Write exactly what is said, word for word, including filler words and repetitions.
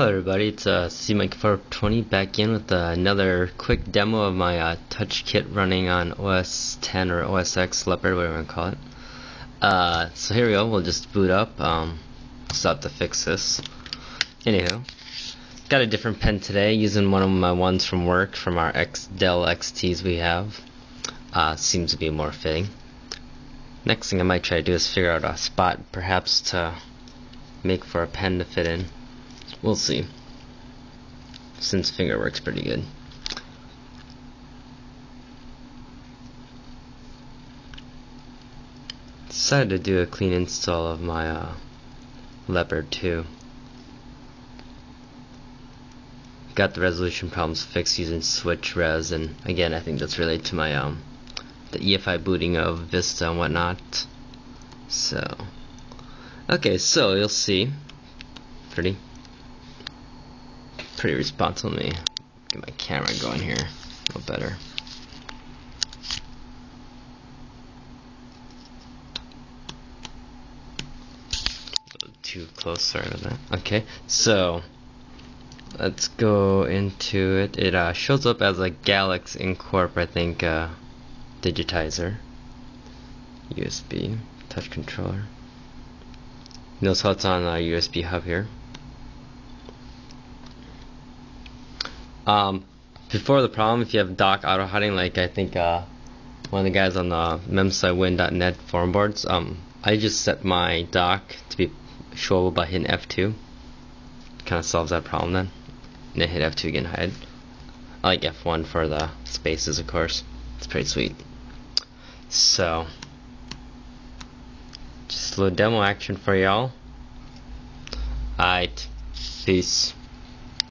Hello everybody, it's uh, C M Y K four twenty back in with uh, another quick demo of my uh, touch kit running on O S ten or O S ten or O S X, Leopard, whatever you want to call it. Uh, so here we go, we'll just boot up. Um, stop to fix this. Anywho, got a different pen today, using one of my ones from work, from our X Dell X Ts we have. Uh, seems to be more fitting. Next thing I might try to do is figure out a spot perhaps to make for a pen to fit in. We'll see, since finger works pretty good. Decided to do a clean install of my uh, Leopard two. Got the resolution problems fixed using switch res, and again I think that's related to my um, the E F I booting of Vista and whatnot. So, okay, so you'll see, pretty. Pretty responsive. Let me get my camera going here a little better. A little too close, sorry about that. Okay, so let's go into it. It uh, shows up as a Galaxy Incorp, I think, uh, digitizer, U S B, touch controller. Notice how it's on a U S B hub here. Um, before the problem, if you have dock auto hotting, like I think uh, one of the guys on the m s i wind dot net forum boards, um, I just set my dock to be showable by hitting F two. Kind of solves that problem then. And then hit F two again, hide. I like F one for the spaces, of course. It's pretty sweet. So, just a little demo action for y'all. Alright, peace.